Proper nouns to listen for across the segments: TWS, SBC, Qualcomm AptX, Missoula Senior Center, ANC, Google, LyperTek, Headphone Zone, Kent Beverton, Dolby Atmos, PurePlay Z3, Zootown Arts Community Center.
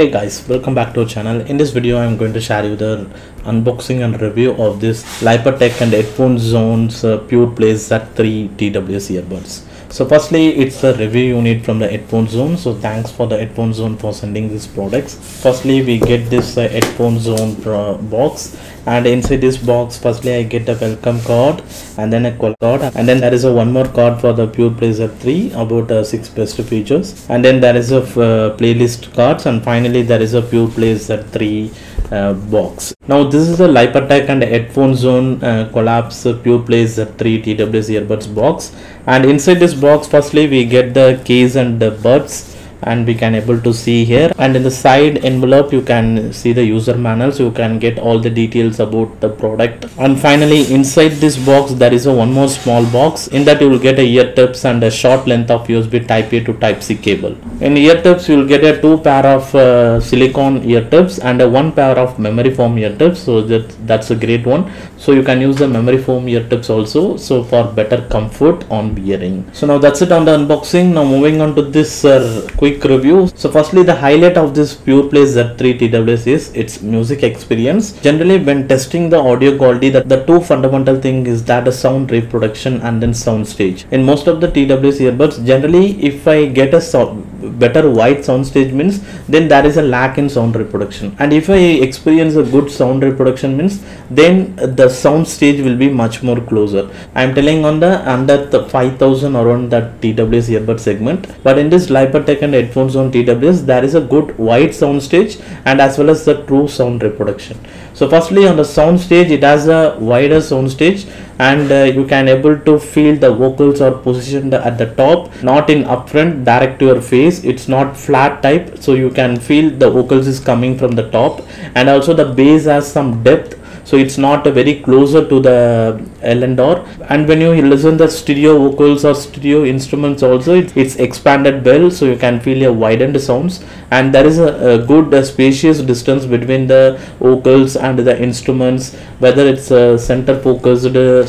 Hey guys, welcome back to our channel. In this video I am going to share you the unboxing and review of this LyperTek and Headphone Zone's PurePlay Z3 TWS earbuds. So firstly, it's a review unit from the Headphone Zone, so thanks for the Headphone Zone for sending these products. Firstly, we get this Headphone Zone box, and inside this box firstly I get a welcome card and then a call card, and then there is a one more card for the PurePlay Z3 about 6 best features, and then there is a playlist cards, and finally there is a PurePlay Z3 box. Now this is a LyperTek and Headphone Zone collabs PurePlay Z3 TWS earbuds box, and inside this box firstly we get the keys and the buds, and we can able to see here, and in the side envelope you can see the user manuals, you can get all the details about the product. And finally inside this box there is a one more small box, in that you will get a ear tips and a short length of USB type A to type C cable. In ear tips you will get a 2 pair of silicone ear tips and a 1 pair of memory foam ear tips, so that's a great one. So you can use the memory foam ear tips also, so for better comfort on wearing. So now that's it on the unboxing. Now moving on to this quick review. So firstly, the highlight of this PurePlay Z3 TWS is its music experience. Generally when testing the audio quality, the two fundamental thing is that a sound reproduction and then sound stage. In most of the TWS earbuds, generally if I get a better wide sound stage means then there is a lack in sound reproduction, and if I experience a good sound reproduction means then the sound stage will be much more closer. I am telling on the under the 5000 around that TWS earbud segment, but in this LyperTek and Headphone Zone TWS there is a good wide sound stage and as well as the true sound reproduction. So firstly on the sound stage, it has a wider sound stage, and you can able to feel the vocals are positioned at the top, not in upfront direct to your face. It's not flat type, so you can feel the vocals is coming from the top, and also the bass has some depth, so it's not very closer to the L and R, and when you listen the stereo vocals or stereo instruments also, it's expanded well, so you can feel a widened sounds, and there is a good spacious distance between the vocals and the instruments, whether it's a center focused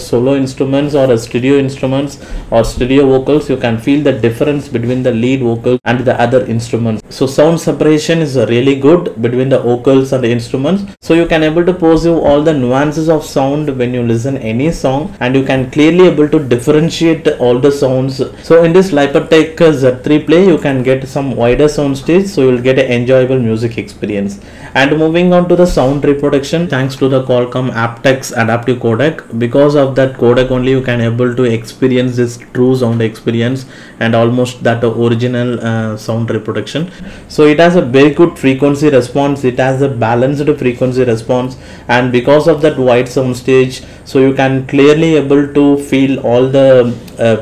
solo instruments or a stereo instruments or stereo vocals. You can feel the difference between the lead vocal and the other instruments, so sound separation is really good between the vocals and the instruments, so you can able to perceive all the nuances of sound when you listen any song, and you can clearly able to differentiate all the sounds. So in this LyperTek Z3 Play you can get some wider sound stage, so you will get an enjoyable music experience. And moving on to the sound reproduction, thanks to the Qualcomm AptX adaptive codec, because of that codec only you can able to experience this true sound experience and almost that original sound reproduction. So it has a very good frequency response, it has a balanced frequency response, and because of that wide sound stage, so you can clearly able to feel all the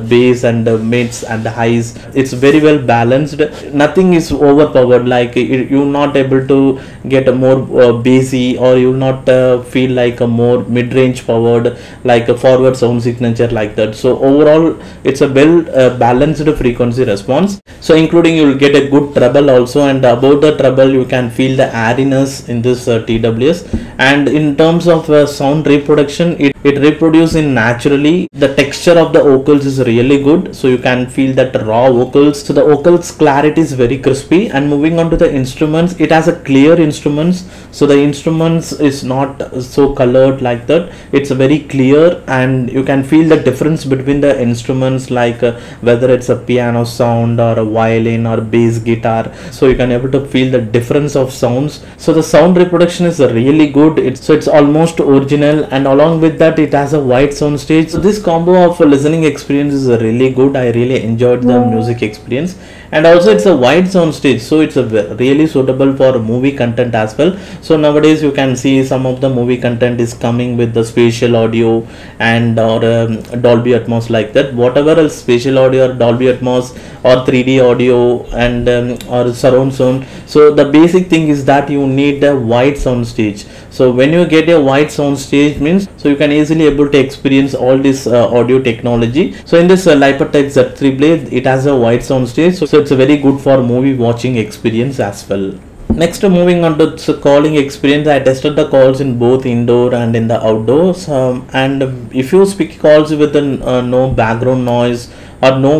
bass and the mids and the highs. It's very well balanced, nothing is overpowered, like you're not able to get a more bassy, or you'll not feel like a more mid-range powered like a forward sound signature like that. So overall it's a well balanced frequency response, so including you'll get a good treble also, and above the treble you can feel the airiness in this TWS. And in terms of sound reproduction, it reproduces naturally. The texture of the vocals is really good, so you can feel that raw vocals, so the vocals clarity is very crispy. And moving on to the instruments, it has a clear instruments, so the instruments is not so colored like that, it's very clear, and you can feel the difference between the instruments, like whether it's a piano sound or a violin or bass guitar, so you can able to feel the difference of sounds. So the sound reproduction is really good, it's almost original, and along with that it has a wide sound stage, so this combo of listening experience is really good. I really enjoyed the music experience, and also it's a wide sound stage, so it's a really suitable for movie content as well. So nowadays you can see some of the movie content is coming with the spatial audio and or Dolby Atmos like that, whatever else spatial audio or Dolby Atmos or 3D audio and or surround sound. So the basic thing is that you need a wide sound stage, so when you get a wide sound stage means, so you can easily able to experience all this audio technology. So in this LyperTek Z3 Play it has a wide sound stage, so it's very good for movie watching experience as well. Next, moving on to calling experience, I tested the calls in both indoor and in the outdoors, and if you speak calls with no background noise or no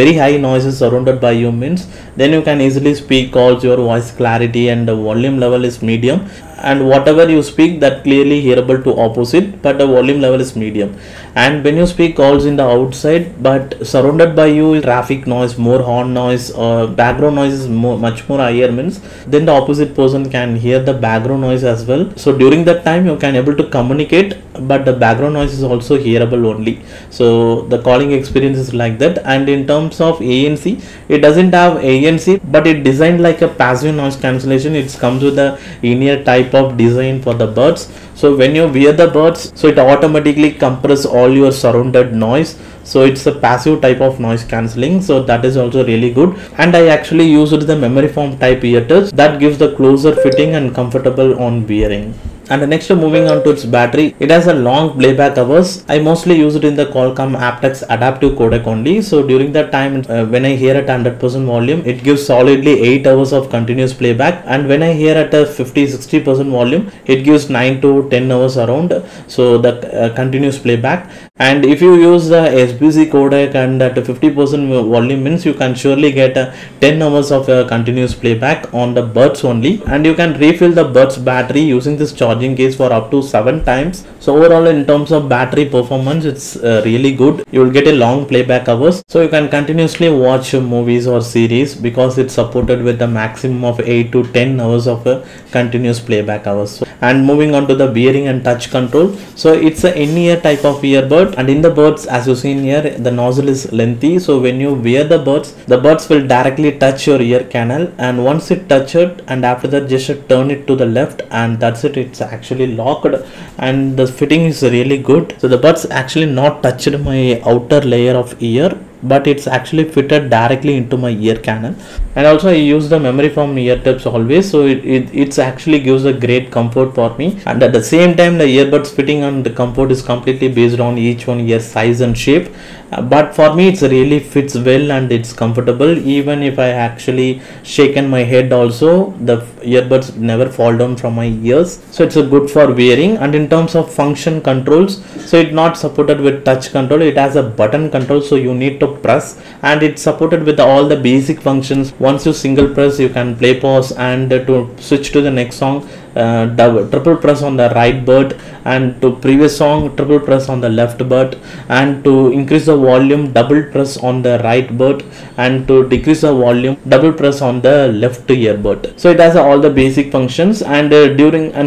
very high noises surrounded by you means, then you can easily speak also. Your voice clarity and the volume level is medium, and whatever you speak that clearly hearable to opposite, but the volume level is medium. And when you speak calls in the outside, but surrounded by you traffic noise, more horn noise or background noise is much more higher means, then the opposite person can hear the background noise as well. So during that time you can able to communicate, but the background noise is also hearable only. So the calling experience is like that. And in terms of ANC, it doesn't have ANC, but it designed like a passive noise cancellation. It comes with the in-ear type of design for the buds. So when you wear the buds, so it automatically compresses all your surrounded noise. So it's a passive type of noise cancelling. So that is also really good. And I actually used the memory foam type ear tubs that gives the closer fitting and comfortable on wearing. And the next, moving on to its battery, it has a long playback hours. I mostly use it in the Qualcomm AptX adaptive codec only. So during that time when I hear at 100% volume, it gives solidly 8 hours of continuous playback. And when I hear at a 50-60% volume, it gives 9 to 10 hours around. So the continuous playback. And if you use the SBC codec and at 50% volume means, you can surely get 10 hours of continuous playback on the buds only. And you can refill the buds battery using this charger case for up to 7 times. So overall, in terms of battery performance, it's really good. You will get a long playback hours, so you can continuously watch movies or series because it's supported with a maximum of 8 to 10 hours of continuous playback hours. And moving on to the bearing and touch control, so it's an in-ear type of earbud. And in the buds, as you see here, the nozzle is lengthy. So when you wear the buds will directly touch your ear canal, and once it touches it, and after that just turn it to the left, and that's it. It's actually locked, and the fitting is really good. So the buds actually not touched my outer layer of ear, but it's actually fitted directly into my ear canal. And also I use the memory foam ear tips always, so it's actually gives a great comfort for me. And at the same time, the earbuds fitting and the comfort is completely based on each one ear size and shape, but for me it's really fits well and it's comfortable. Even if I actually shaken my head also, the earbuds never fall down from my ears, so it's a good for wearing. And in terms of function controls, so it's not supported with touch control, it has a button control, so you need to press, and it's supported with all the basic functions. Once you single press, you can play pause, and to switch to the next song, triple press on the right bud, and to previous song, triple press on the left bud, and to increase the volume, double press on the right bud, and to decrease the volume, double press on the left earbud. So it has all the basic functions. And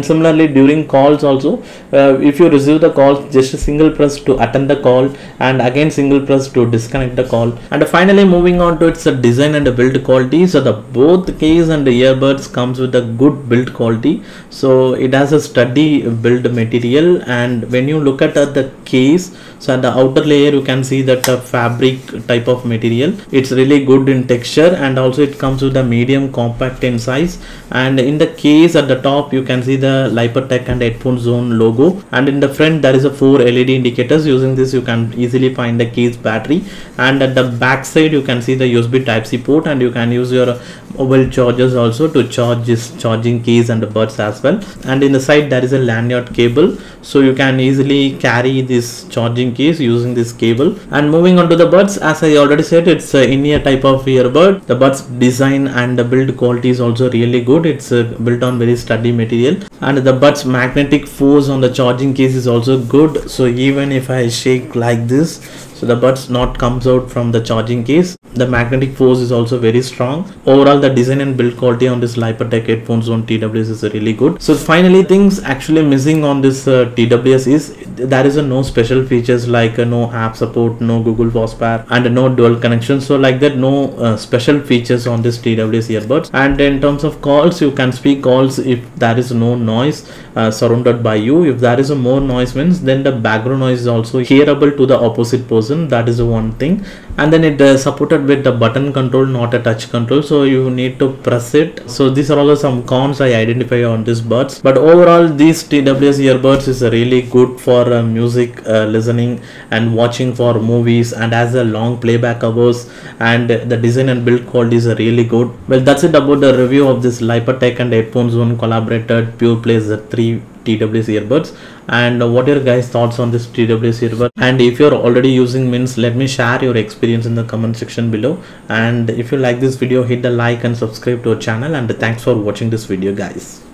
similarly during calls also, if you receive the call, just a single press to attend the call, and again single press to disconnect the call. And finally, moving on to its design and build quality. So the both case and the earbuds comes with a good build quality. So it has a sturdy build material. And when you look at the case, so at the outer layer you can see that fabric type of material. It's really good in texture, and also it comes with a medium compact in size. And in the case at the top you can see the LyperTek and Headphone Zone logo, and in the front there is a 4 LED indicators. Using this you can easily find the case battery, and at the back side you can see the USB Type-C port, and you can use your mobile chargers also to charge this charging case and the buds as well. And in the side there is a lanyard cable, so you can easily carry this charging case using this cable. And moving on to the buds, as I already said, it's an in-ear type of earbud. The buds design and the build quality is also really good. It's built on very sturdy material, and the buds magnetic force on the charging case is also good. So even if I shake like this, so the buds not comes out from the charging case. The magnetic force is also very strong. Overall, the design and build quality on this LyperTek Headphone Zone TWS is really good. So finally, things actually missing on this TWS is there is no special features like no app support, no Google Voicebar, and no dual connection. So like that, no special features on this TWS earbuds. And in terms of calls, you can speak calls if there is no noise surrounded by you. If there is a more noise means, then the background noise is also hearable to the opposite person. That is one thing. And then it supported with the button control, not a touch control, so you need to press it. So these are also some cons I identify on these buds, but overall these TWS earbuds is really good for music listening and watching for movies, and has a long playback hours, and the design and build quality is really good. Well, that's it about the review of this LyperTek and Headphone Zone collaborated PurePlay Z3 TWS earbuds. And what are your guys thoughts on this TWS earbud? And if you're already using means, let me share your experience in the comment section below. And if you like this video, hit the like and subscribe to our channel. And thanks for watching this video, guys.